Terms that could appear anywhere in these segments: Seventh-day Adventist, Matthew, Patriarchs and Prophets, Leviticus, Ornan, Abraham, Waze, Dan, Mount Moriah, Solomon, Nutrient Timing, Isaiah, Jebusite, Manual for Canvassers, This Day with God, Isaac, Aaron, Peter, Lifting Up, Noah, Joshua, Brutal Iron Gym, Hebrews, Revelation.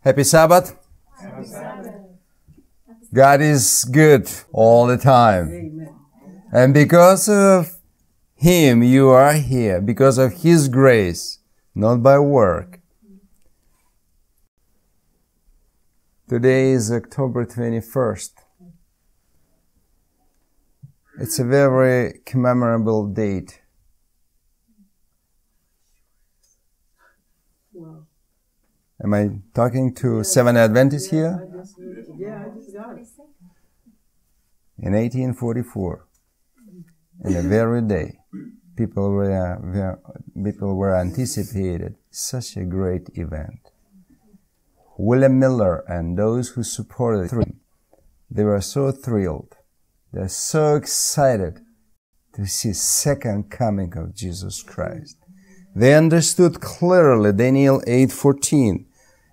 Happy Sabbath. Happy Sabbath. God is good all the time. Amen. And because of Him you are here, because of His grace, not by work. Today is October 21st. It's a very memorable date. Wow. Am I talking to Seventh-day Adventist here? I just got it. In 1844, in the very day, people were anticipated such a great event. William Miller and those who supported him, they were so thrilled, they're so excited to see second coming of Jesus Christ. They understood clearly Daniel 8:14,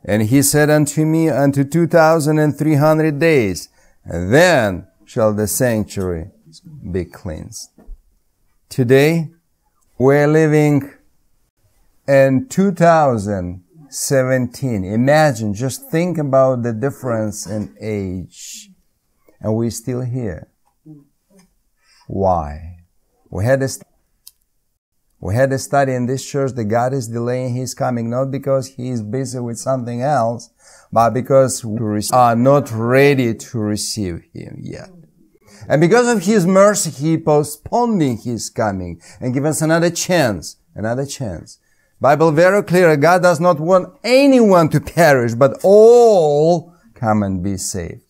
and he said unto me, unto 2,300 days, and then shall the sanctuary be cleansed. Today, we're living in 2017. Imagine, just think about the difference in age. And we're still here. Why? We had a study in this church that God is delaying His coming, not because He is busy with something else, but because we are not ready to receive Him yet. And because of His mercy, He postponing His coming and giving us another chance. Bible very clear, God does not want anyone to perish, but all come and be saved.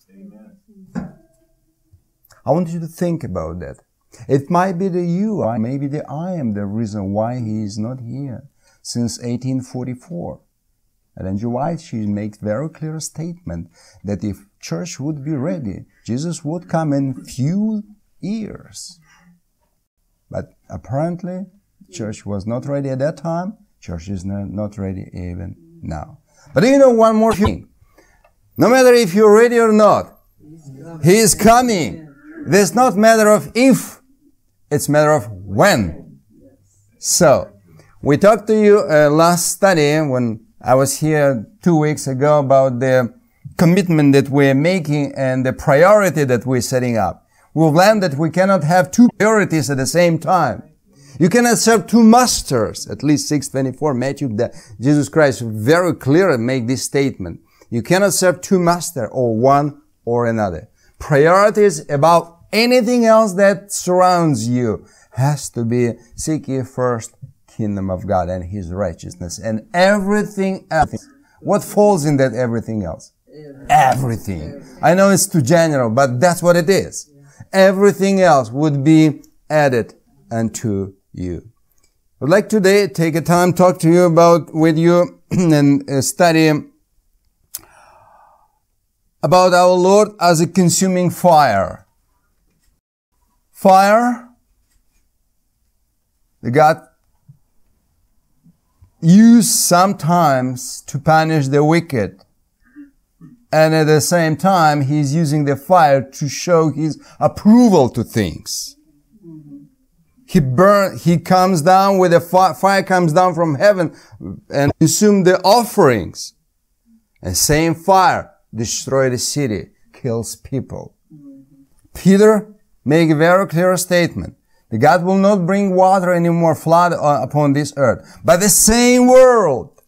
I want you to think about that. It might be that you are, maybe that I am the reason why He is not here since 1844. Ellen G. White, she makes very clear statement that if church would be ready, Jesus would come in few years. But apparently, church was not ready at that time. Church is not ready even now. But you know one more thing. No matter if you're ready or not, He is coming. There's not matter of if, it's matter of when. So, we talked to you last study when I was here 2 weeks ago about the commitment that we're making and the priority that we're setting up. We've learned that we cannot have two priorities at the same time. You cannot serve two masters. At least 6:24, Matthew, Jesus Christ very clearly make this statement. You cannot serve two masters, or one or another. Priorities above anything else that surrounds you has to be seek ye first kingdom of God and His righteousness and everything else. What falls in that everything else? Everything. I know it's too general, but that's what it is. Everything else would be added unto you. I would like today take a time talk to you about with you and study about our Lord as a consuming fire. Fire that God used sometimes to punish the wicked. And at the same time, He's using the fire to show His approval to things. He comes down with a fire comes down from heaven and consumes the offerings. And same fire destroy the city, kills people. Peter make a very clear statement that God will not bring water any more flood upon this earth. But the same world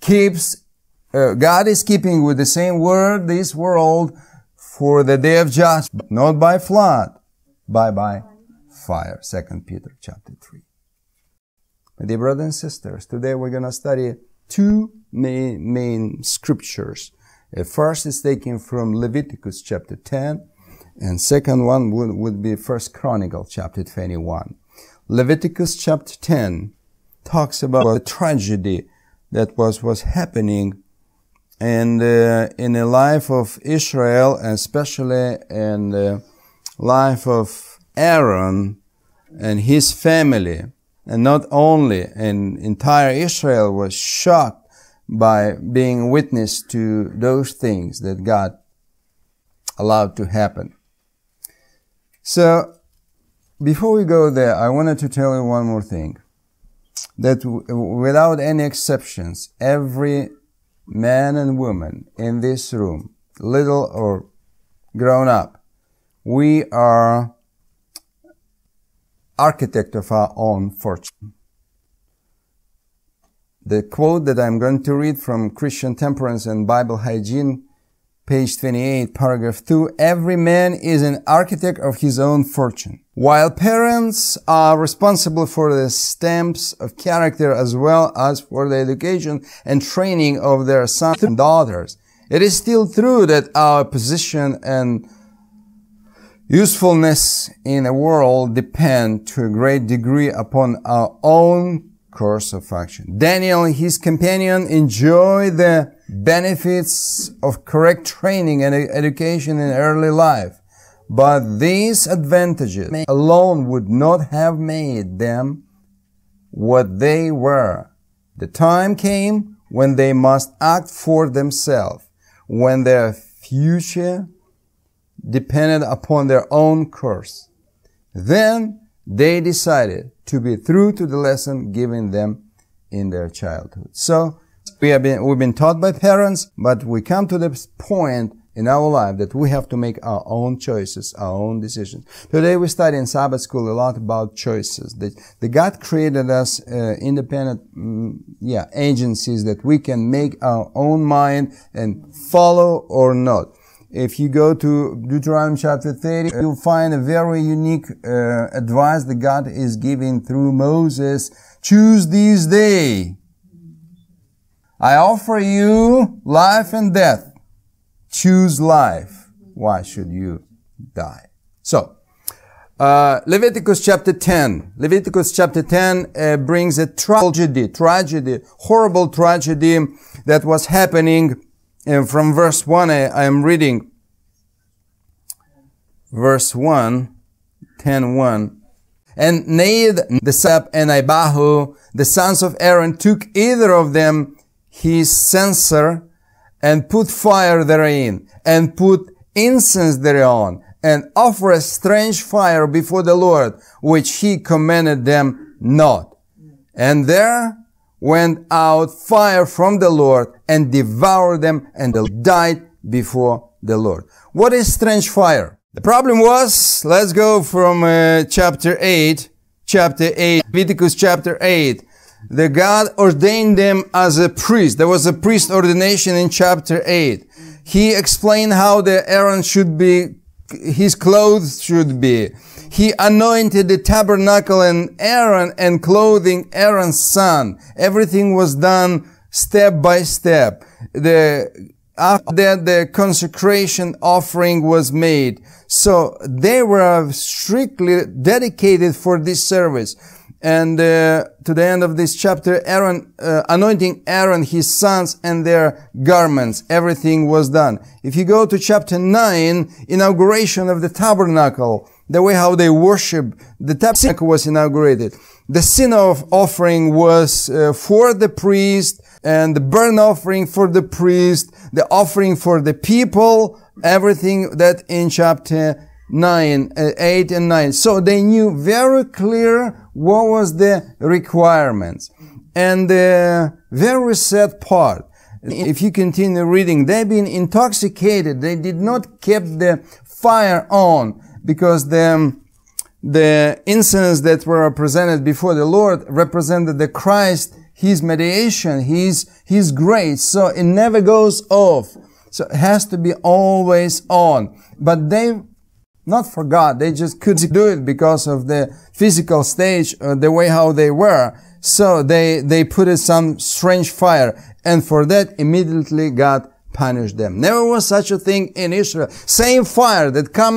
keeps, God is keeping with the same word, this world for the day of judgment, not by flood, but by fire. 2 Peter chapter 3. My dear brothers and sisters, today we're going to study two main scriptures. First is taken from Leviticus chapter 10, and second one would be First Chronicles chapter 21. Leviticus chapter 10 talks about a tragedy that was happening and in the life of Israel, and especially in the life of Aaron and his family, and not only, and entire Israel was shocked by being witness to those things that God allowed to happen. So, before we go there, I wanted to tell you one more thing. That without any exceptions, every men and women in this room, little or grown up, we are architect of our own fortune. The quote that I'm going to read from Christian Temperance and Bible Hygiene, page 28, paragraph 2, every man is an architect of his own fortune. While parents are responsible for the stamps of character as well as for the education and training of their sons and daughters, it is still true that our position and usefulness in the world depend to a great degree upon our own course of action. Daniel and his companion enjoy the benefits of correct training and education in early life, but these advantages alone would not have made them what they were. The time came when they must act for themselves, when their future depended upon their own course. Then they decided to be true to the lesson given them in their childhood. So we've been taught by parents, but we come to this point in our life that we have to make our own choices, our own decisions. Today we study in Sabbath school a lot about choices. That God created us independent agencies that we can make our own mind and follow or not. If you go to Deuteronomy chapter 30, you'll find a very unique advice that God is giving through Moses. Choose this day. I offer you life and death. Choose life. Why should you die? So, Leviticus chapter 10. Leviticus chapter 10 brings a tragedy, horrible tragedy that was happening. And from verse 1, I am reading verse 1, 10:1. And Nadab, the Sap, and Abihu, the sons of Aaron, took either of them his censer and put fire therein, and put incense thereon, and offer a strange fire before the Lord, which he commanded them not. And there went out fire from the Lord and devoured them, and they died before the Lord. What is strange fire? The problem was, let's go from Leviticus chapter 8. The God ordained them as a priest. There was a priest ordination in chapter 8. He explained how the Aaron should be, his clothes should be. He anointed the tabernacle and Aaron and clothing Aaron's son. Everything was done step by step. After that, the consecration offering was made. So they were strictly dedicated for this service. And to the end of this chapter, Aaron, anointing Aaron, his sons, and their garments. Everything was done. If you go to chapter 9, inauguration of the tabernacle, the way how they worship, the tabernacle was inaugurated. The sin offering was for the priest, and the burnt offering for the priest, the offering for the people, everything that in chapter 8 and 9. So they knew very clear what was the requirements. And the very sad part, if you continue reading, they've been intoxicated. They did not keep the fire on, because the incense that were presented before the Lord represented the Christ, His mediation, His grace. So it never goes off. So it has to be always on. But they not forgot. They just couldn't do it because of the physical stage, the way how they were. So they put some strange fire. And for that, immediately God punish them. Never was such a thing in Israel. Same fire that came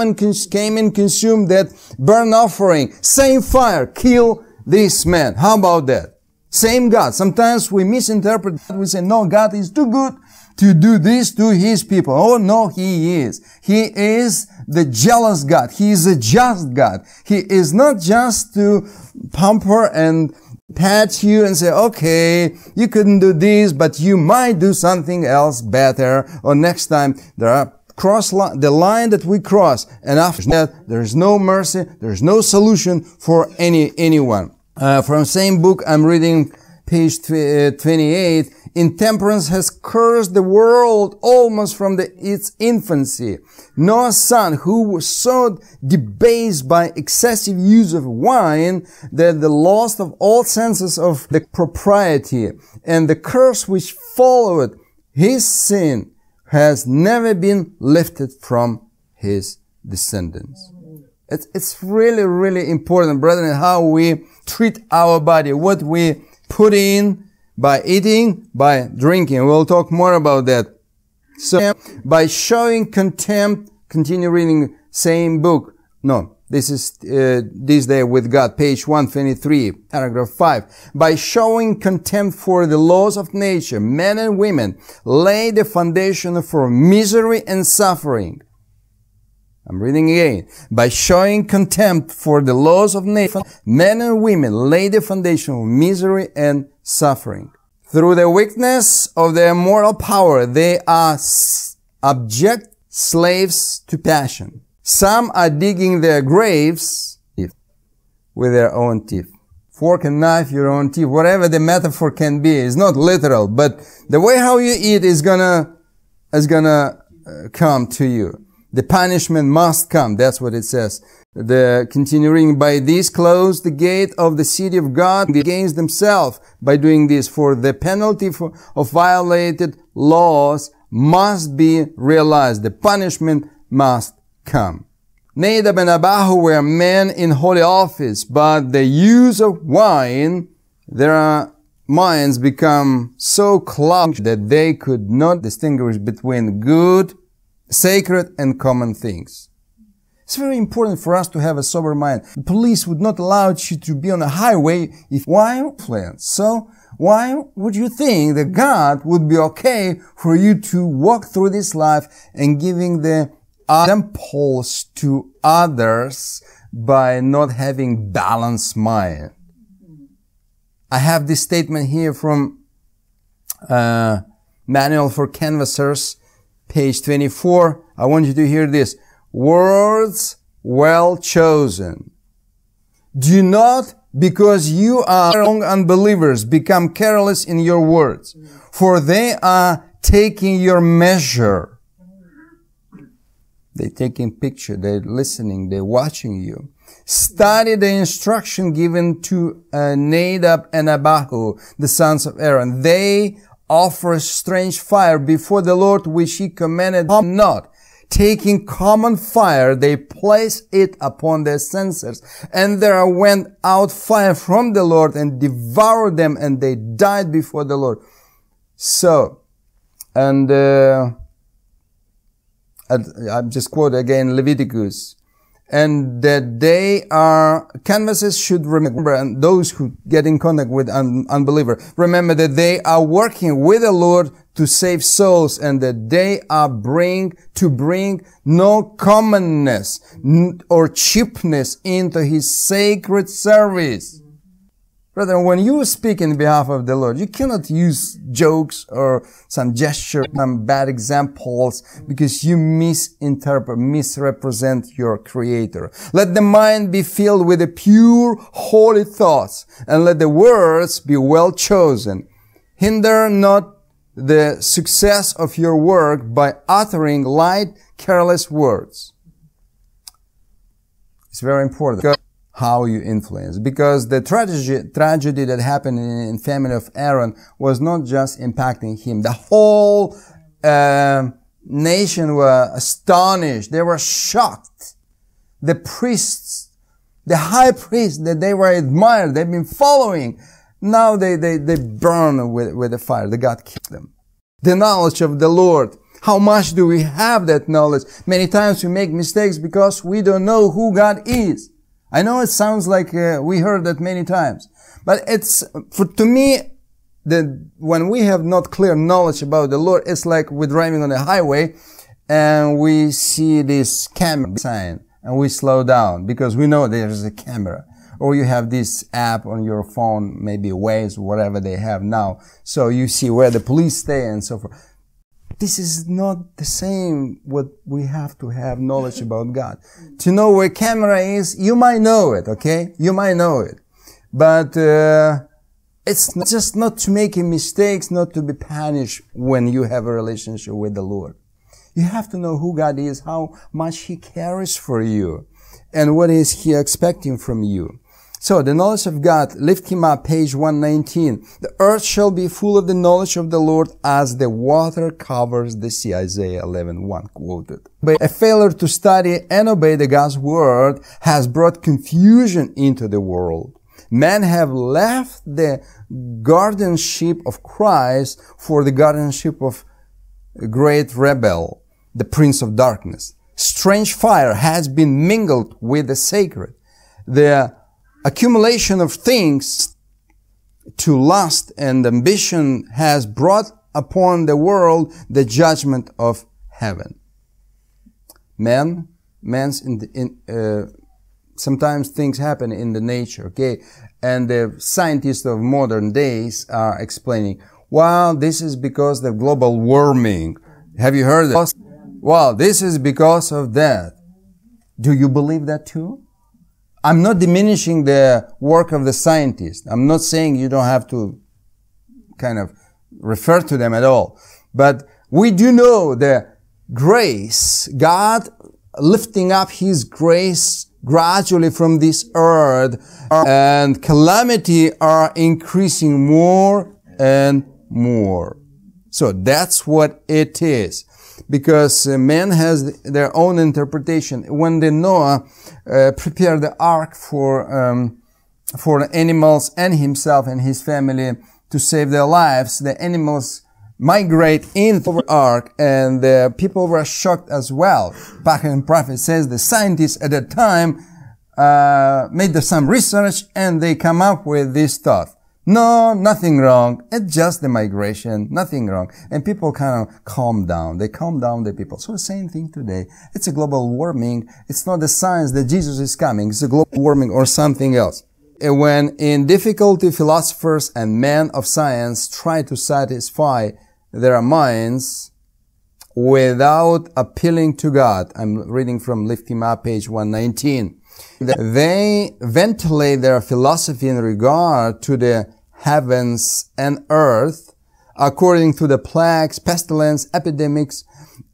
and consumed that burnt offering. Same fire. Kill this man. How about that? Same God. Sometimes we misinterpret. We say, no, God is too good to do this to His people. Oh, no, He is. He is the jealous God. He is a just God. He is not just to pamper and pat you and say, okay, you couldn't do this, but you might do something else better, or next time. There are the line that we cross, and after that there is no mercy, there is no solution for anyone. From the same book I'm reading page 28, intemperance has cursed the world almost from its infancy. Noah's son, who was so debased by excessive use of wine that the loss of all senses of the propriety and the curse which followed his sin has never been lifted from his descendants. It's really, really important, brethren, how we treat our body, what we put in by eating, by drinking. We'll talk more about that. So, by showing contempt, continue reading same book. No, this is This Day with God, page 123, paragraph 5. By showing contempt for the laws of nature, men and women lay the foundation for misery and suffering. I'm reading again. By showing contempt for the laws of nature, men and women lay the foundation of misery and suffering. Through the weakness of their moral power, they are abject slaves to passion. Some are digging their graves with their own teeth. Fork and knife, your own teeth, whatever the metaphor can be. It's not literal, but the way how you eat is gonna come to you. The punishment must come. That's what it says. The continuing, by this close the gate of the city of God against themselves by doing this, for the penalty of violated laws must be realized. The punishment must come. Nadab and Abihu were men in holy office, but the use of wine, their minds become so clogged that they could not distinguish between good, sacred and common things. It's very important for us to have a sober mind. The police would not allow you to be on a highway if wine plans. So why would you think that God would be okay for you to walk through this life and giving the impulse to others by not having balanced mind? I have this statement here from Manual for Canvassers, page 24, I want you to hear this. Words well chosen. Do not, because you are among unbelievers, become careless in your words, for they are taking your measure. They're taking picture, they're listening, they're watching you. Study the instruction given to Nadab and Abihu, the sons of Aaron. They offer strange fire before the Lord, which he commanded them not. Taking common fire, they placed it upon their censers, and there went out fire from the Lord and devoured them, and they died before the Lord. So, and I'm just quote again Leviticus. And that they are, canvases should remember, and those who get in contact with unbeliever, remember that they are working with the Lord to save souls, and that they are to bring no commonness or cheapness into his sacred service. Brethren, when you speak in behalf of the Lord, you cannot use jokes or some gesture, some bad examples, because you misinterpret, misrepresent your Creator. Let the mind be filled with the pure, holy thoughts, and let the words be well chosen. Hinder not the success of your work by uttering light, careless words. It's very important how you influence, because the tragedy that happened in the family of Aaron was not just impacting him. The whole nation were astonished. They were shocked. The priests, the high priests that they were admired, they've been following, now they burn with the fire. The God killed them. The knowledge of the Lord. How much do we have that knowledge? Many times we make mistakes because we don't know who God is. I know it sounds like we heard that many times, but it's, to me, when we have not clear knowledge about the Lord, it's like we're driving on a highway and we see this camera sign and we slow down because we know there's a camera. Or you have this app on your phone, maybe Waze, whatever they have now, so you see where the police stay and so forth. This is not the same what we have to have knowledge about God. To know where camera is, you might know it, okay? You might know it. But It's just not to make mistakes, not to be punished when you have a relationship with the Lord. You have to know who God is, how much He cares for you, and what is He expecting from you. So, the knowledge of God, lift Him up, page 119. The earth shall be full of the knowledge of the Lord as the water covers the sea, Isaiah 11:1 quoted. But a failure to study and obey the God's word has brought confusion into the world. Men have left the guardianship of Christ for the guardianship of a great rebel, the prince of darkness. Strange fire has been mingled with the sacred. The accumulation of things to lust and ambition has brought upon the world the judgment of heaven. Sometimes things happen in the nature, okay? And the scientists of modern days are explaining, well, this is because of global warming. Have you heard that? Well, this is because of that. Do you believe that too? I'm not diminishing the work of the scientists. I'm not saying you don't have to kind of refer to them at all. But we do know the grace, God lifting up His grace gradually from this earth, and calamity are increasing more and more. So that's what it is. Because man has their own interpretation. When the Noah prepared the ark for the animals and himself and his family to save their lives, the animals migrate into the ark, and the people were shocked as well. Patriarchs and Prophets says the scientists at that time made some research, and they come up with this thought. No, nothing wrong. It's just the migration. Nothing wrong. And people kind of calm down. They calm down the people. So the same thing today. It's a global warming. It's not the signs that Jesus is coming. It's a global warming or something else. And when in difficulty, philosophers and men of science try to satisfy their minds without appealing to God. I'm reading from Lift Him Up, page 119. They ventilate their philosophy in regard to the heavens and earth according to the plagues, pestilence, epidemics,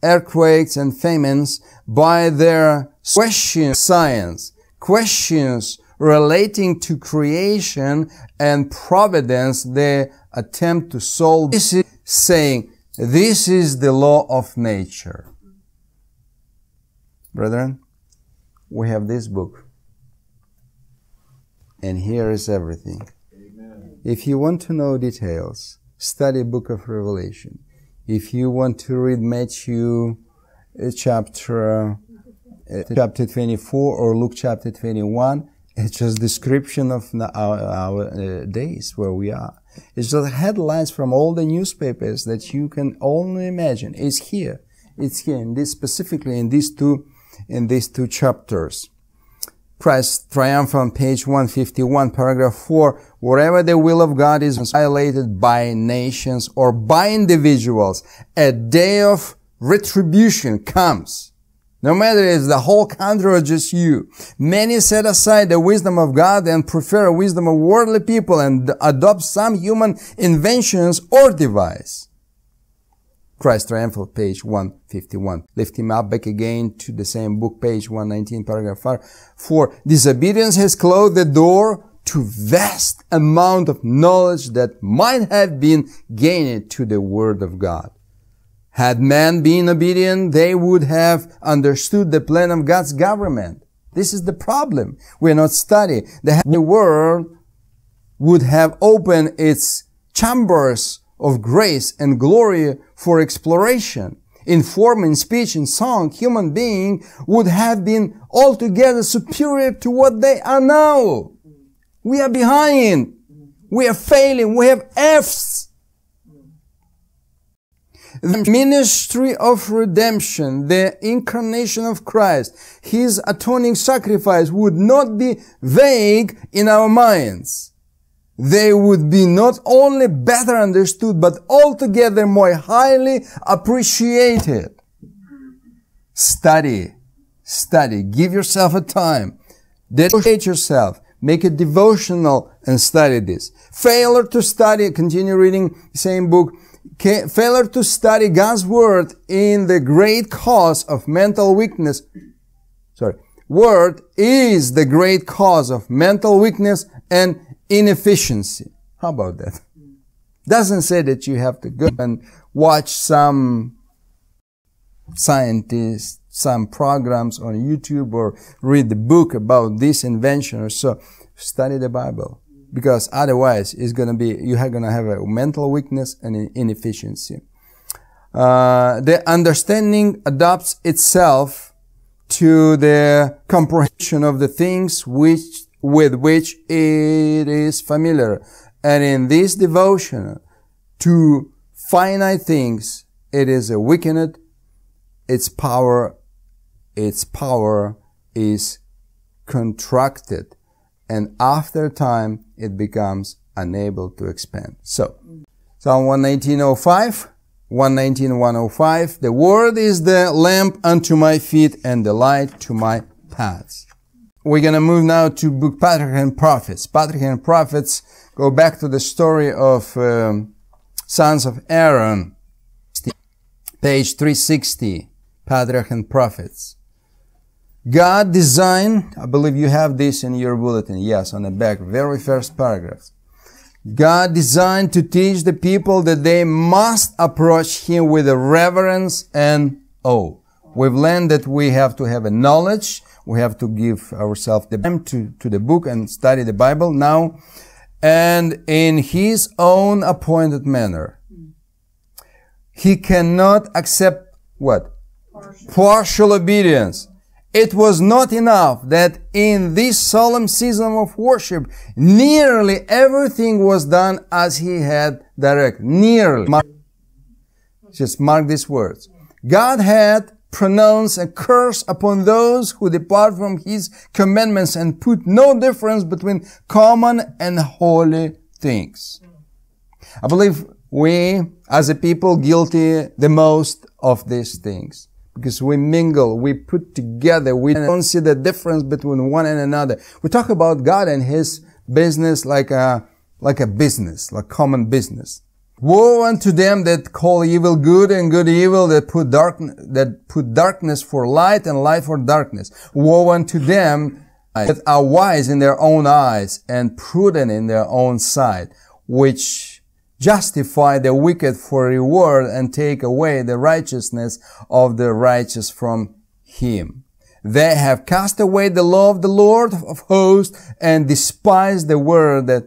earthquakes, and famines by their questions science, questions relating to creation and providence. They attempt to solve this, saying, this is the law of nature. Brethren, we have this book, and here is everything. Amen. If you want to know details, study book of Revelation. If you want to read Matthew chapter 24 or Luke chapter 21, it's just description of our days where we are. It's just headlines from all the newspapers that you can only imagine. It's here. It's here, in this, specifically in these two chapters. Christ Triumphant, page 151, paragraph 4. Wherever the will of God is violated by nations or by individuals, a day of retribution comes. No matter if it's the whole country or just you. Many set aside the wisdom of God and prefer the wisdom of worldly people and adopt some human inventions or device. Christ Triumphant, page 151. Lift Him Up, back again to the same book, page 119, paragraph 5. For disobedience has closed the door to vast amount of knowledge that might have been gained to the Word of God. Had men been obedient, they would have understood the plan of God's government. This is the problem. We're not studying. The world would have opened its chambers of grace and glory for exploration. In form, in speech, in song, human being would have been altogether superior to what they are now. We are behind. We are failing. We have F's. The ministry of redemption, the incarnation of Christ, His atoning sacrifice would not be vague in our minds. They would be not only better understood, but altogether more highly appreciated. Study. Study. Give yourself a time. Dedicate yourself. Make it devotional and study this. Failure to study, continue reading the same book. Failure to study God's word in the great cause of mental weakness. Word is the great cause of mental weakness and inefficiency. How about that? Doesn't say that you have to go and watch some scientists, some programs on YouTube, or read the book about this invention or so. Study the Bible, because otherwise it's going to be, you are going to have a mental weakness and inefficiency. The understanding adapts itself to the comprehension of the things which with which it is familiar. And in this devotion to finite things, it is weakened. Its power is contracted. And after time, it becomes unable to expand. So, Psalm 119:05, 119:105, the word is the lamp unto my feet and the light to my paths. We're going to move now to book Patriarchs and Prophets. Patriarchs and Prophets go back to the story of sons of Aaron, page 360, Patriarchs and Prophets. God designed, I believe you have this in your bulletin, yes, on the back, very first paragraph. God designed to teach the people that they must approach Him with a reverence and awe. We've learned that we have to have a knowledge. We have to give ourselves the time to the book and study the Bible now. And in His own appointed manner. He cannot accept what? Partial obedience. It was not enough that in this solemn season of worship, nearly everything was done as He had directed. Nearly. Just mark these words. God had pronounce a curse upon those who depart from His commandments and put no difference between common and holy things. I believe we, as a people, guilty the most of these things. Because we mingle, we put together, we don't see the difference between one and another. We talk about God and His business like a business, like common business. Woe unto them that call evil good and good evil, that put darkness for light and light for darkness. Woe unto them that are wise in their own eyes and prudent in their own sight, which justify the wicked for reward and take away the righteousness of the righteous from him. They have cast away the law of the Lord of hosts and despised the word that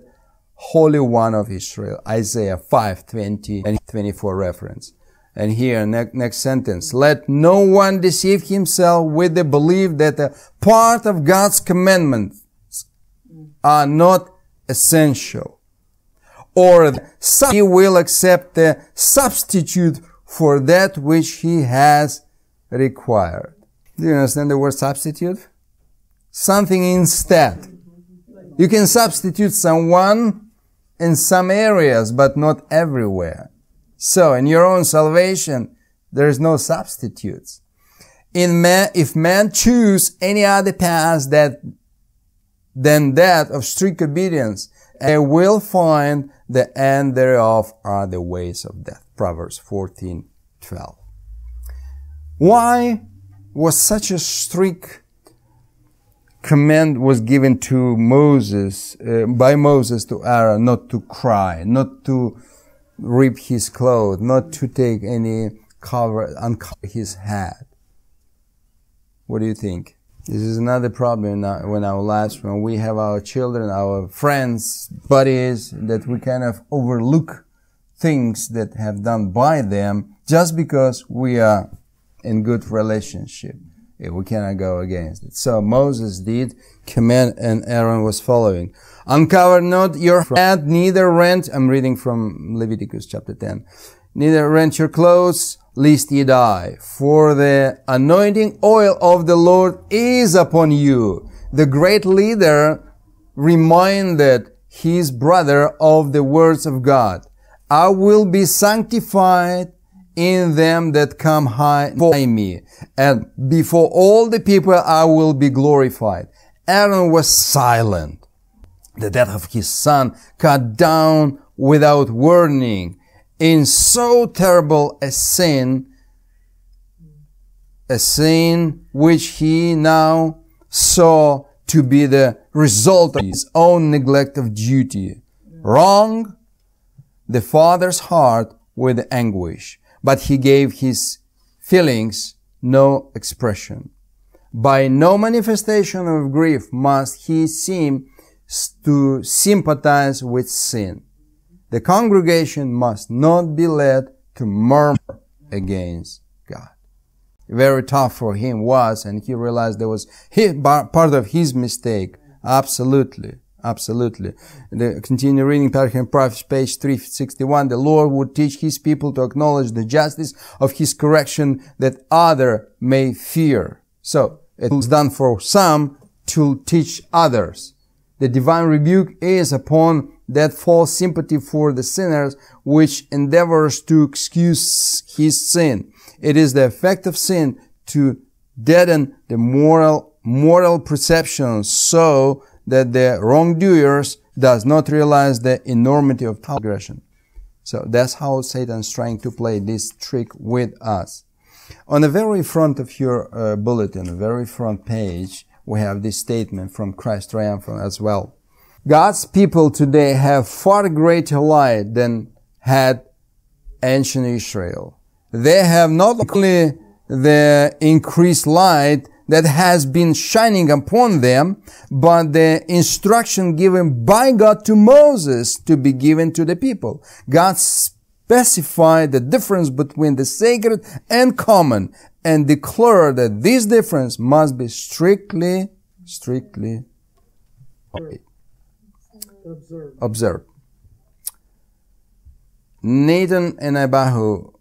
Holy One of Israel, Isaiah 5:20 and 24 reference. And here, next sentence. Let no one deceive himself with the belief that a part of God's commandments are not essential, or that He will accept a substitute for that which He has required. Do you understand the word substitute? Something instead. You can substitute someone in some areas, but not everywhere. So, in your own salvation, there is no substitutes. If man choose any other path than that of strict obedience, they will find the end thereof are the ways of death. Proverbs 14:12. Why was such a strict command was given to Moses, by Moses to Aaron, not to cry, not to rip his clothes, not to take any cover, uncover his head? What do you think? This is another problem in our lives, when we have our children, our friends, buddies, that we kind of overlook things that have done by them just because we are in good relationship. We cannot go against it. So Moses did command, and Aaron was following. Uncover not your head, neither rent. I'm reading from Leviticus chapter 10. Neither rent your clothes, lest ye die. For the anointing oil of the Lord is upon you. The great leader reminded his brother of the words of God. I will be sanctified in them that come high by me, and before all the people I will be glorified. Aaron was silent. the death of his son, cut down without warning, in so terrible a sin which he now saw to be the result of his own neglect of duty. Wrong the father's heart with anguish, but he gave his feelings no expression. By no manifestation of grief must he seem to sympathize with sin. The congregation must not be led to murmur against God. Very tough for him was, and he realized there was part of his mistake. Absolutely, absolutely. Continue reading, Patriarchs and Prophets, page 361. The Lord would teach his people to acknowledge the justice of his correction that other may fear. So, it was done for some to teach others. The divine rebuke is upon that false sympathy for the sinners which endeavors to excuse his sin. It is the effect of sin to deaden the moral perception so that the wrongdoers does not realize the enormity of transgression. So that's how Satan's trying to play this trick with us. On the very front of your bulletin, the very front page, we have this statement from Christ Triumphant as well. God's people today have far greater light than had ancient Israel. They have not only the increased light that has been shining upon them, but the instruction given by God to Moses to be given to the people. God specified the difference between the sacred and common and declared that this difference must be strictly obeyed. Observe. Nadab and Abihu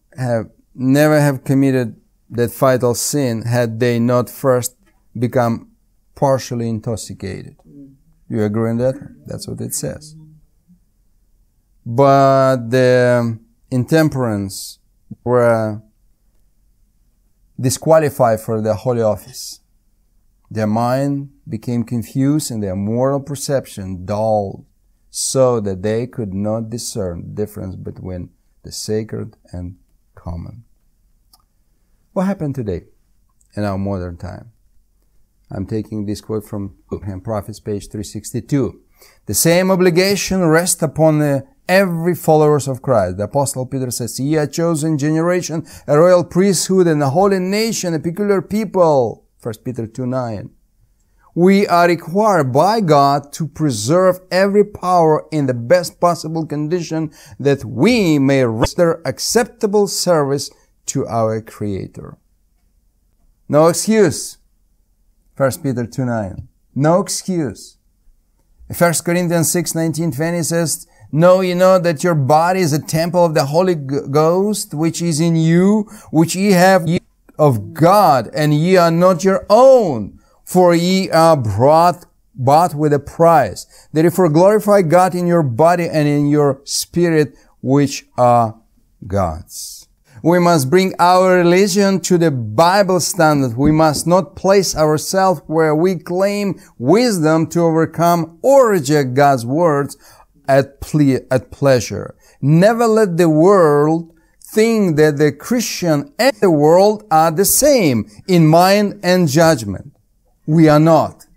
never have committed that fatal sin had they not first become partially intoxicated. You agree on that? That's what it says. But the intemperance were disqualified for the holy office. Their mind became confused and their moral perception dulled, so that they could not discern the difference between the sacred and common. What happened today in our modern time? I'm taking this quote from Abraham Prophets, page 362. The same obligation rests upon every followers of Christ. The Apostle Peter says, "Ye are a chosen generation, a royal priesthood, and a holy nation, a peculiar people." 1 Peter 2:9. We are required by God to preserve every power in the best possible condition that we may render acceptable service to our Creator. No excuse. 1 Peter 2:9. No excuse. 1 Corinthians 6:19-20 says, "Know ye not that your body is a temple of the Holy Ghost, which is in you, which ye have of God, and ye are not your own. For ye are bought with a price. Therefore glorify God in your body and in your spirit, which are God's." We must bring our religion to the Bible standard. We must not place ourselves where we claim wisdom to overcome or reject God's words at pleasure. Never let the world think that the Christian and the world are the same in mind and judgment. We are not.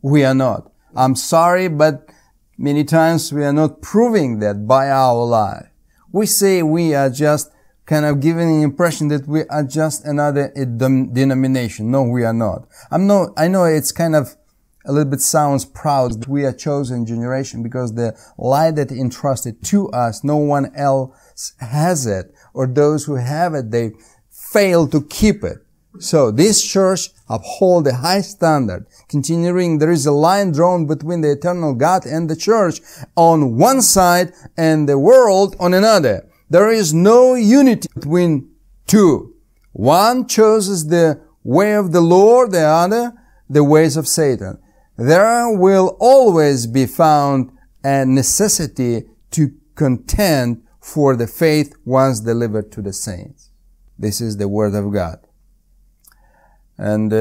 We are not. I'm sorry, but many times we are not proving that by our life. We say we are just kind of giving the impression that we are just another denomination. No, we are not. I know it's kind of a little bit sounds proud that we are chosen generation because the light that entrusted to us, no one else has it, or those who have it, they fail to keep it. So this church uphold a high standard. Continuing, there is a line drawn between the eternal God and the church on one side and the world on another. There is no unity between two. One chooses the way of the Lord, the other the ways of Satan. There will always be found a necessity to contend for the faith once delivered to the saints. This is the word of God. And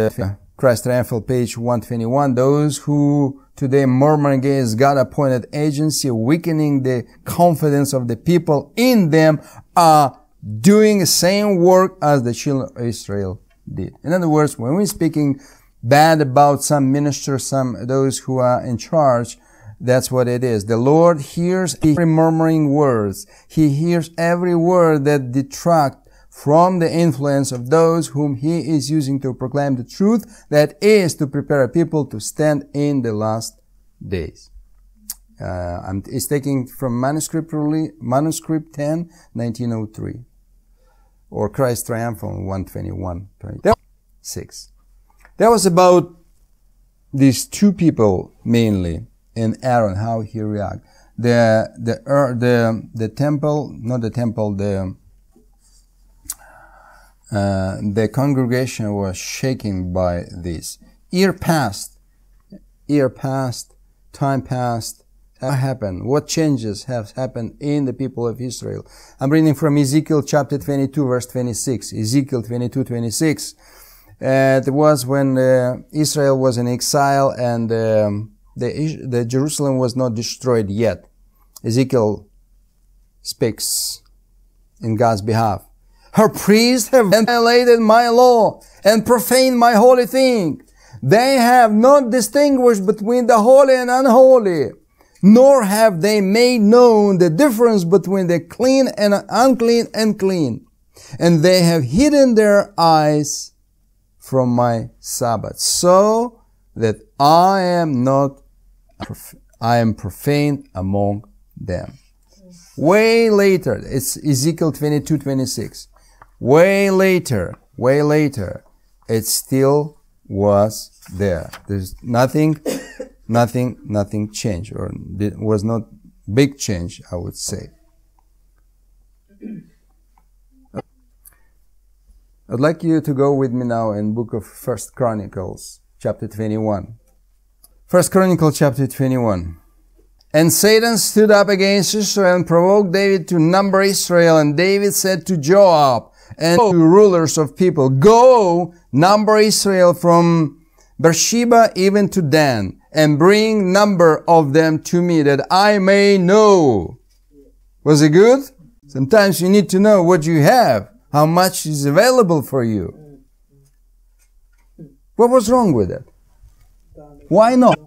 Christ Triumphant, page 121. Those who today murmur against God-appointed agency, weakening the confidence of the people in them, are doing the same work as the children of Israel did. In other words, when we're speaking bad about some ministers, those who are in charge, that's what it is. The Lord hears every murmuring words. He hears every word that detracts from the influence of those whom He is using to proclaim the truth, that is, to prepare a people to stand in the last days. It's taken from manuscript 10, 1903, or Christ Triumphant 121:6. That was about these two people mainly, and Aaron, how he reacted. The congregation was shaken by this. Year passed, time passed. What happened? What changes have happened in the people of Israel? I'm reading from Ezekiel chapter 22, verse 26. Ezekiel 22:26. It was when Israel was in exile, and the Jerusalem was not destroyed yet. Ezekiel speaks in God's behalf. Her priests have violated my law and profaned my holy thing. They have not distinguished between the holy and unholy, nor have they made known the difference between the clean and unclean and clean. And they have hidden their eyes from my Sabbath, so that I am profaned among them. Way later, it's Ezekiel 22:26. Way later, it still was there. There's nothing changed, or it was not big change, I would say. I'd like you to go with me now in book of First Chronicles, chapter 21. First Chronicles, chapter 21. And Satan stood up against Israel and provoked David to number Israel. And David said to Joab and to rulers of people, "Go, number Israel from Beersheba even to Dan, and bring number of them to me, that I may know." Was it good? Sometimes you need to know what you have, how much is available for you. What was wrong with it? Why not?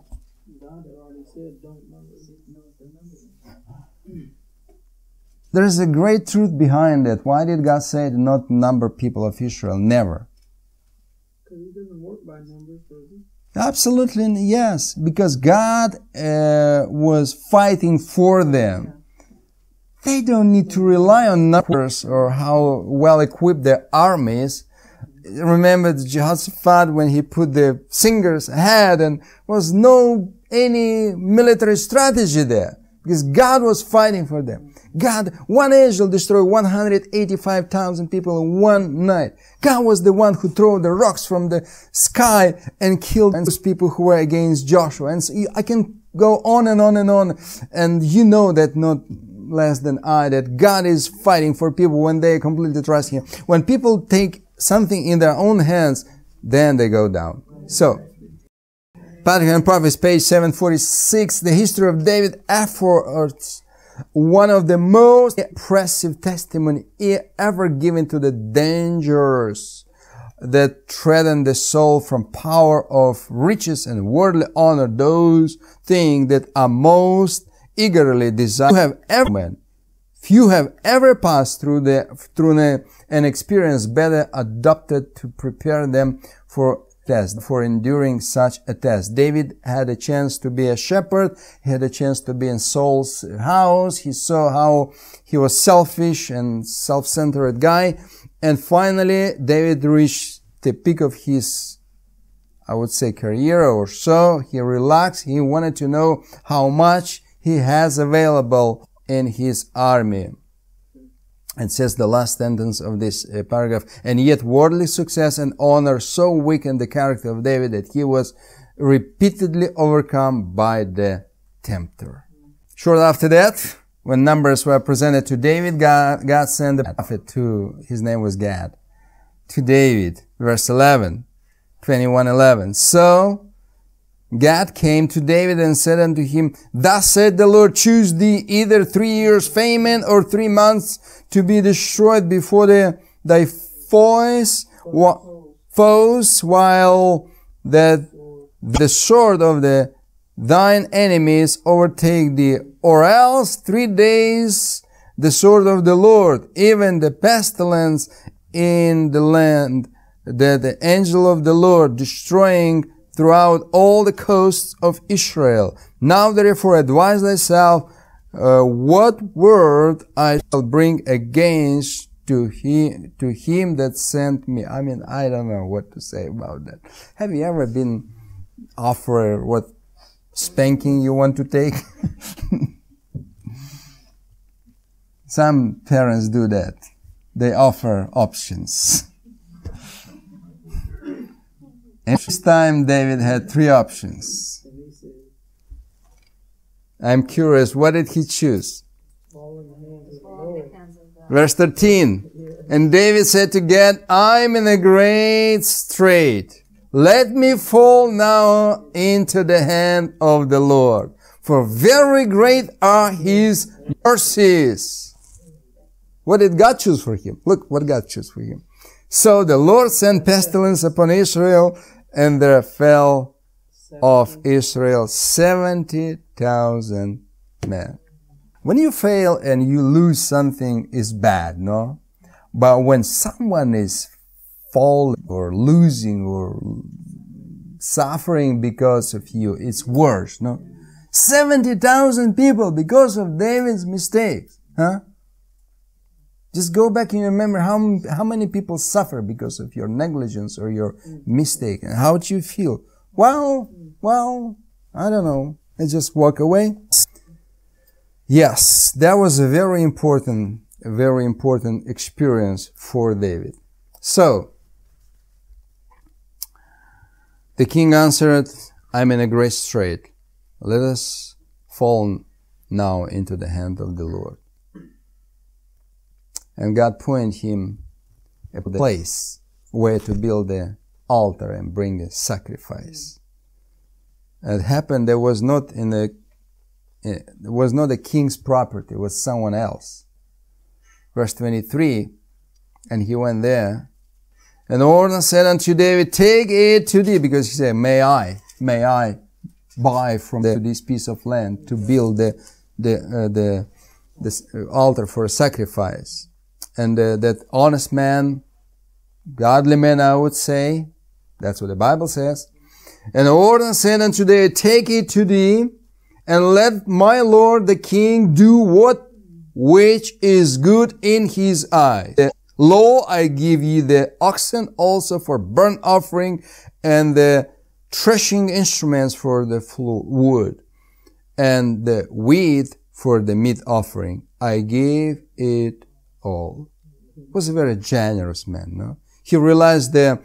There is a great truth behind it. Why did God say to not number people of Israel? Never. Because He doesn't work by numbers, does He? Absolutely, yes. Because God was fighting for them. They don't need to rely on numbers or how well equipped their armies. Remember Jehoshaphat, when he put the singers ahead, and was no any military strategy there, because God was fighting for them. God, one angel destroyed 185,000 people in one night. God was the one who threw the rocks from the sky and killed those people who were against Joshua. And so I can go on and on and on. And you know that not less than I, that God is fighting for people when they completely trust Him. When people take something in their own hands, then they go down. So, Patriarchs and Prophets, page 746, the history of David affords one of the most impressive testimony ever given to the dangers that threaten the soul from power of riches and worldly honor, those things that are most eagerly desired. Few have ever passed through an experience better adapted to prepare them for enduring such a test. David had a chance to be a shepherd. He had a chance to be in Saul's house. He saw how he was selfish and self-centered guy. And finally, David reached the peak of his, I would say, career or so. He relaxed. He wanted to know how much he has available in his army. It says the last sentence of this paragraph, and yet worldly success and honor so weakened the character of David that he was repeatedly overcome by the tempter. Shortly after that, when numbers were presented to David, God sent a prophet, his name was Gad, to David, verse 11. 21:11. So God came to David and said unto him, Thus said the Lord, choose thee either 3 years famine or 3 months to be destroyed before thy foes, while the sword of thine enemies overtake thee, or else 3 days the sword of the Lord, even the pestilence in the land, that the angel of the Lord destroying throughout all the coasts of Israel. Now therefore advise thyself what word I shall bring against to him that sent me. I mean, I don't know what to say about that. Have you ever been offered what spanking you want to take? Some parents do that. They offer options. And this time David had 3 options. I'm curious, what did he choose? Verse 13. And David said to Gad, I'm in a great strait. Let me fall now into the hand of the Lord, for very great are his mercies. What did God choose for him? Look what God chose for him. So the Lord sent pestilence upon Israel, and there fell of Israel 70,000 men. When you fail and you lose something, is bad, no? But when someone is falling or losing or suffering because of you, it's worse, no? 70,000 people because of David's mistakes, huh? Just go back and remember how many people suffer because of your negligence or your mistake, and how do you feel? Well, I don't know. I just walk away. Yes, that was a very important experience for David. So, the king answered, I'm in a great strait. Let us fall now into the hand of the Lord. And God pointed him a place where to build the altar and bring a sacrifice. It happened, it was not the king's property, it was someone else. Verse 23, and he went there. And Ornan said unto David, take it to thee, because he said, may I buy from this piece of land to build this altar for a sacrifice. And that honest man, godly man, I would say, that's what the Bible says. And Ornan said unto David, take it to thee, and let my lord the king do which is good in his eyes. Lo, I give ye the oxen also for burnt offering, and the threshing instruments for the wood, and the wheat for the meat offering. I give it all. He was a very generous man, no? He realized the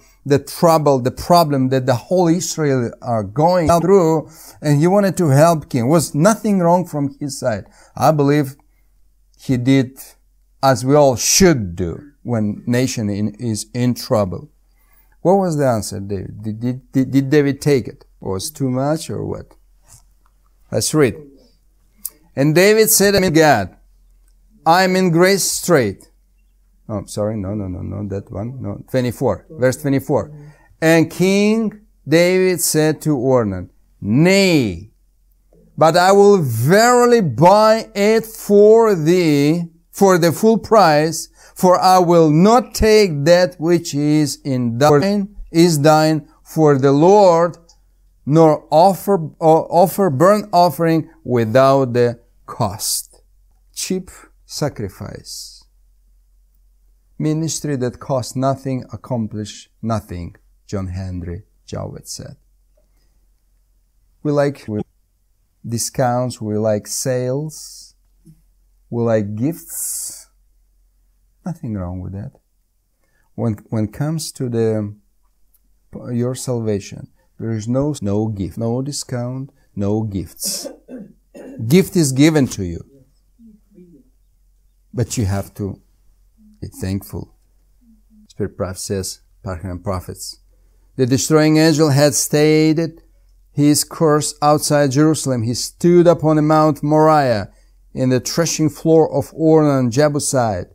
trouble, the problem that the whole Israel are going through, and he wanted to help king. Was nothing wrong from his side. I believe he did as we all should do when nation is in trouble. What was the answer, David? Did David take it? Was too much or what? Let's read. And David said unto Gad, I am in great strait. Oh, sorry, no, that one, no, 24, verse 24. And King David said to Ornan, Nay, but I will verily buy it for thee, for the full price, for I will not take that which is thine for the Lord, nor offer burnt offering without the cost. Cheap sacrifice. Ministry that costs nothing, accomplish nothing, John Henry Jowett said. We like discounts, we like sales, we like gifts. Nothing wrong with that. When it comes to your salvation, there is no gift, no discount, no gifts. Gift is given to you. But you have to be thankful. Spirit Prophet says, Patriarchs and Prophets, The destroying angel had stated his course outside Jerusalem. He stood upon the Mount Moriah in the threshing floor of Ornan, Jebusite.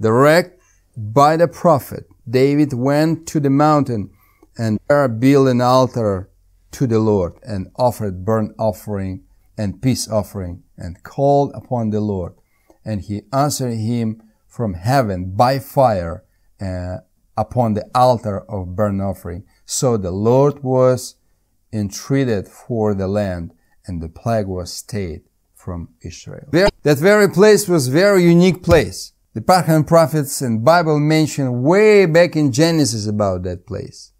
Directed by the prophet, David went to the mountain and there built an altar to the Lord and offered burnt offering and peace offering and called upon the Lord. And he answered him from heaven by fire upon the altar of burnt offering. So the Lord was entreated for the land, and the plague was stayed from Israel. That very place was a very unique place. The Patriarchs and Prophets and Bible mentioned way back in Genesis about that place.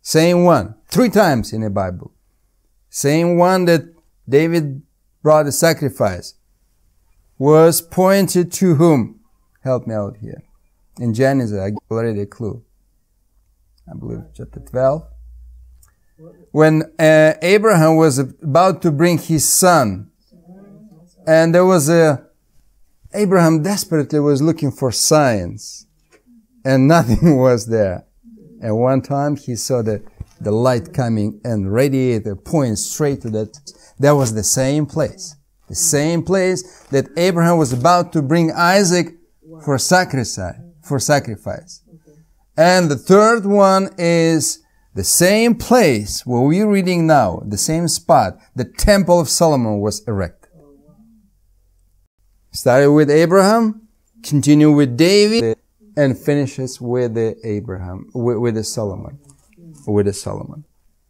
Same one, 3 times in the Bible. Same one that David brought a sacrifice was pointed to whom? Help me out here. In Genesis, I give already a clue. I believe chapter 12. When Abraham was about to bring his son, and there was a... Abraham desperately was looking for signs, and nothing was there. And one time he saw the light coming and radiator pointing straight to that. That was the same place. The same place that Abraham was about to bring Isaac for sacrifice. And the third one is the same place where we're reading now, the same spot, the Temple of Solomon was erected. Started with Abraham, continue with David, and finishes with the Abraham, with the Solomon.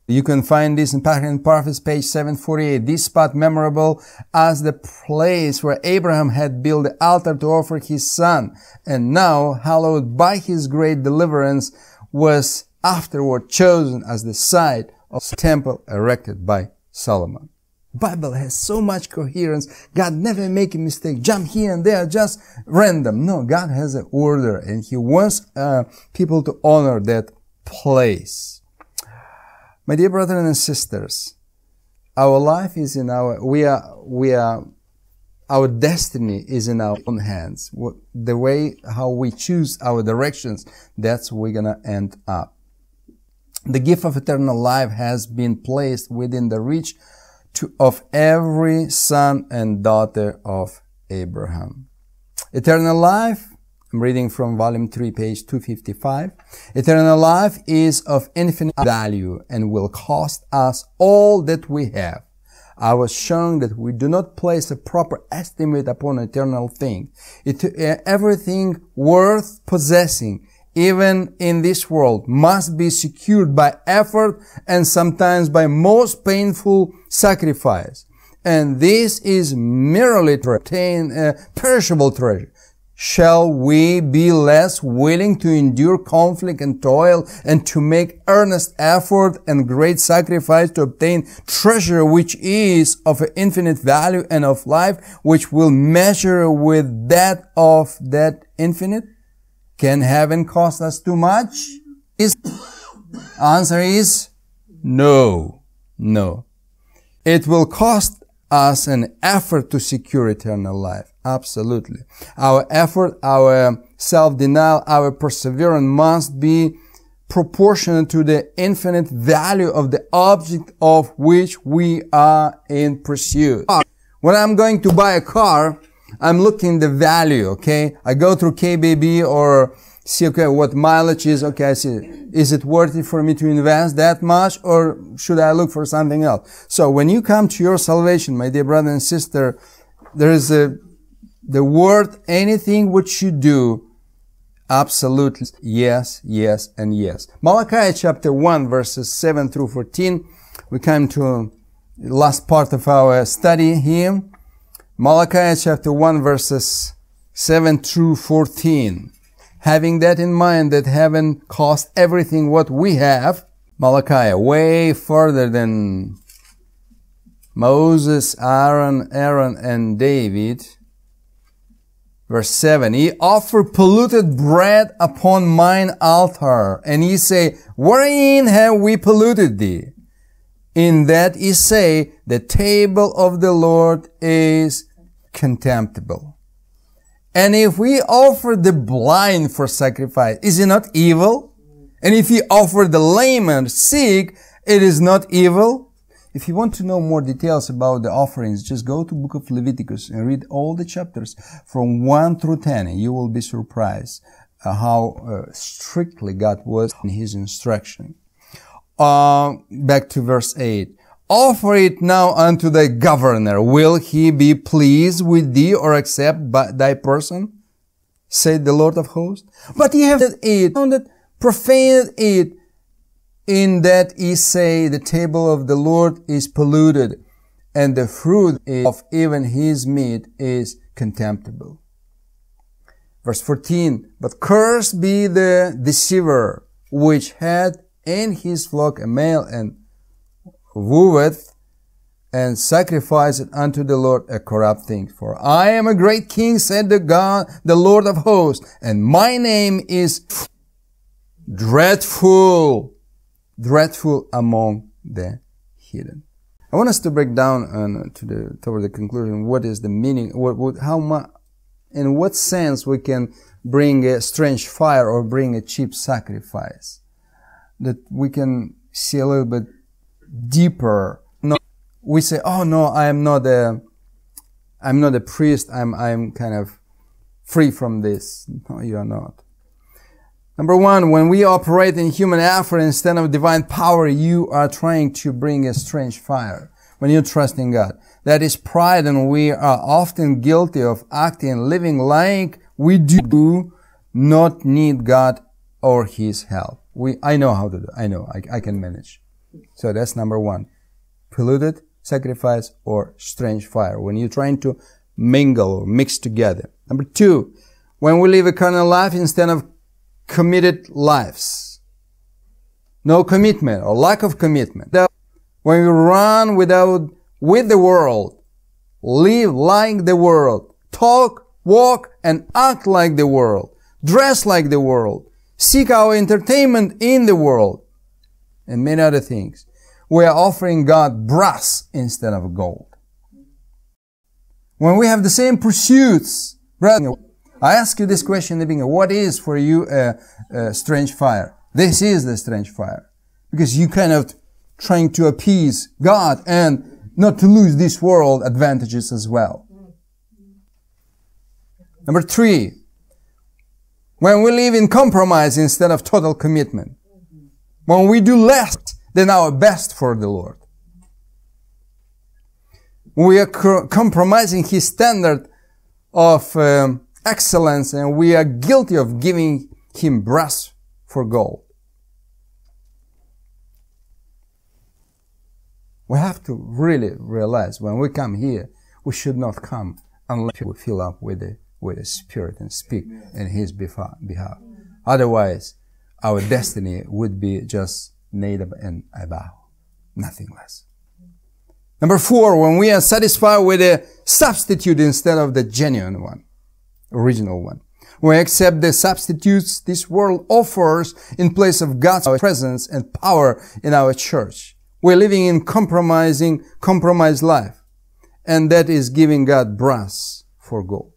You can find this in Patriarchs and Prophets, page 748. This spot memorable as the place where Abraham had built the altar to offer his son, and now, hallowed by his great deliverance, was afterward chosen as the site of the temple erected by Solomon. Bible has so much coherence. God never make a mistake. Jump here and there, just random. No, God has an order, and He wants people to honor that place. My dear brothers and sisters, our life is in our. Our destiny is in our own hands. The way how we choose our directions, that's where we're gonna end up. The gift of eternal life has been placed within the reach of every son and daughter of Abraham. Eternal life, I'm reading from volume 3, page 255. Eternal life is of infinite value and will cost us all that we have. I was shown that we do not place a proper estimate upon eternal thing. Everything worth possessing, even in this world, must be secured by effort and sometimes by most painful sacrifice. And this is merely to obtain a perishable treasure. Shall we be less willing to endure conflict and toil and to make earnest effort and great sacrifice to obtain treasure which is of infinite value and of life which will measure with that of that infinite? Can heaven cost us too much? Answer is no, no. It will cost us an effort to secure eternal life. Absolutely. Our effort, our self-denial, our perseverance must be proportional to the infinite value of the object of which we are in pursuit. When I'm going to buy a car, I'm looking the value, okay? I go through KBB or see, okay, what mileage is, okay, I see, is it worth it for me to invest that much or should I look for something else? So when you come to your salvation, my dear brother and sister, there is the word, anything which you do, absolutely yes, yes, and yes. Malachi chapter 1, verses 7 through 14. We come to the last part of our study here. Malachi chapter 1, verses 7 through 14. Having that in mind, that heaven cost everything what we have. Malachi, way further than Moses, Aaron, and David. Verse 7, he offered polluted bread upon mine altar, and he say, wherein have we polluted thee? In that he say, the table of the Lord is contemptible. And if we offer the blind for sacrifice, is it not evil? And if he offer the lame and sick, it is not evil. If you want to know more details about the offerings, just go to book of Leviticus and read all the chapters from 1 through 10. And you will be surprised how strictly God was in his instruction. Back to verse 8. Offer it now unto thy governor. Will he be pleased with thee or accept thy person? Said the Lord of hosts. But ye have that it, that profaned it, in that ye say, the table of the Lord is polluted, and the fruit of even his meat is contemptible. Verse 14, but cursed be the deceiver, which had in his flock a male, and wooeth, and sacrificed unto the Lord a corrupt thing. For I am a great king, said the God, the Lord of hosts, and my name is dreadful. Dreadful among the hidden. I want us to break down toward the conclusion. What is the meaning? In what sense we can bring a strange fire or bring a cheap sacrifice? That we can see a little bit deeper. No, we say, "Oh no, I'm not a priest. I'm kind of free from this." No, you are not. Number one, when we operate in human effort instead of divine power, you are trying to bring a strange fire when you trust in God. That is pride, and we are often guilty of acting and living like we do not need God or His help. I know how to do it. I can manage. So that's number one. Polluted, sacrifice, or strange fire. When you're trying to mingle or mix together. Number two, when we live a carnal life instead of committed lives. No commitment or lack of commitment. When we run with the world, live like the world, talk, walk, and act like the world, dress like the world, seek our entertainment in the world, and many other things, we are offering God brass instead of gold. When we have the same pursuits, rather, I ask you this question in the beginning. What is for you a strange fire? This is the strange fire. Because you kind of trying to appease God and not to lose this world advantages as well. Number three. When we live in compromise instead of total commitment. When we do less than our best for the Lord. We are compromising His standard of excellence, and we are guilty of giving Him brass for gold. We have to really realize when we come here, we should not come unless we fill up with the Spirit and speak in His behalf. Otherwise, our destiny would be just Nadab and Abihu, nothing less. Number four, when we are satisfied with a substitute instead of the genuine one. Original one. We accept the substitutes this world offers in place of God's presence and power in our church. We're living in compromised life. And that is giving God brass for gold.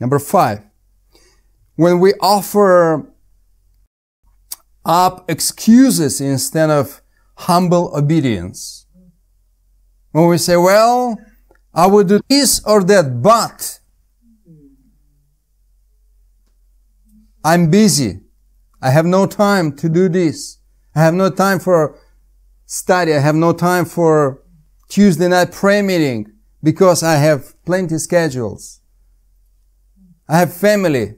Number five. When we offer up excuses instead of humble obedience. When we say, well, I would do this or that, but I'm busy. I have no time to do this. I have no time for study. I have no time for Tuesday night prayer meeting because I have plenty of schedules. I have family.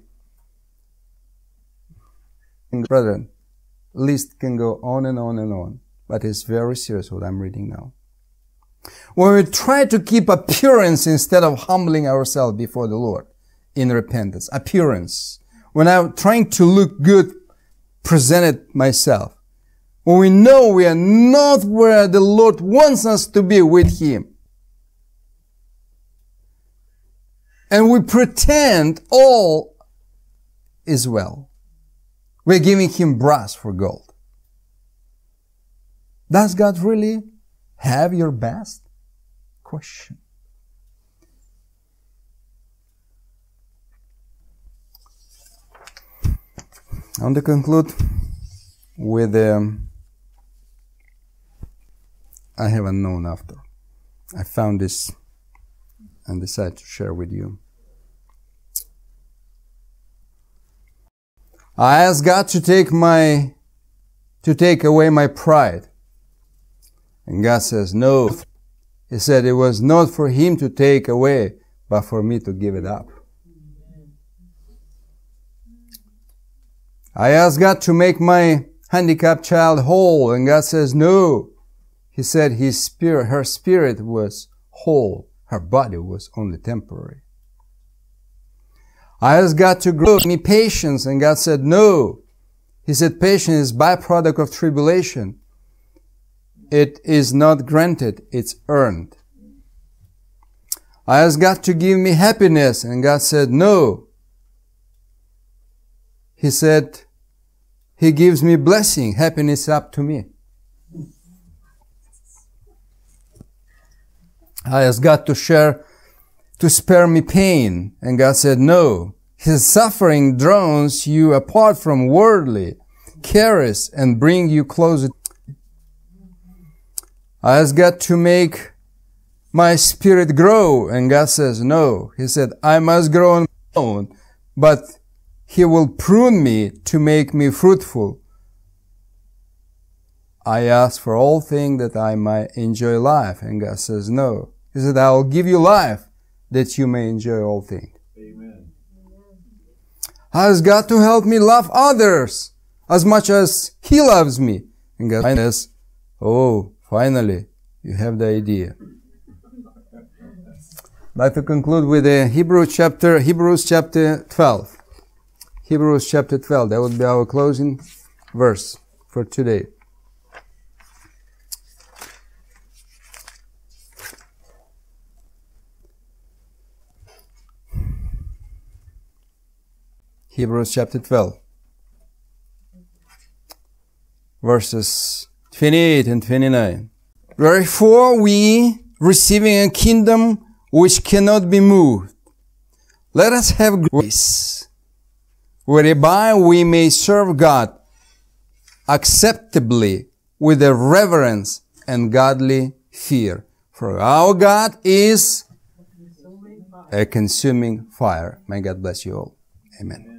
And brethren, list can go on and on and on, but it's very serious what I'm reading now. When we try to keep appearance instead of humbling ourselves before the Lord in repentance, appearance. When I'm trying to look good, presented myself. When we know we are not where the Lord wants us to be with Him. And we pretend all is well. We're giving Him brass for gold. Does God really have your best? Question. I want to conclude with I haven't known after. I found this and decided to share with you. I asked God to take away my pride. And God says, no. He said it was not for him to take away, but for me to give it up. I asked God to make my handicapped child whole, and God says, no. He said her spirit was whole. Her body was only temporary. I asked God to grow me patience, and God said, no. He said, patience is byproduct of tribulation. It is not granted, it's earned. I asked God to give me happiness, and God said, no. He said, he gives me blessing, happiness up to me. I asked God to spare me pain, and God said, no. His suffering drowns you apart from worldly cares and bring you closer. I asked God to make my spirit grow, and God says, no. He said, I must grow on my own, but he will prune me to make me fruitful. I asked for all things that I might enjoy life, and God says, no. He said, I will give you life that you may enjoy all things. Amen. I asked God to help me love others as much as he loves me. And God says, oh, finally, you have the idea. I'd like to conclude with a Hebrews chapter 12. Hebrews chapter 12, that would be our closing verse for today. Hebrews chapter 12, verses 28 and 29. Wherefore we, receiving a kingdom which cannot be moved, let us have grace, whereby we may serve God acceptably with a reverence and godly fear. For our God is a consuming fire. May God bless you all. Amen.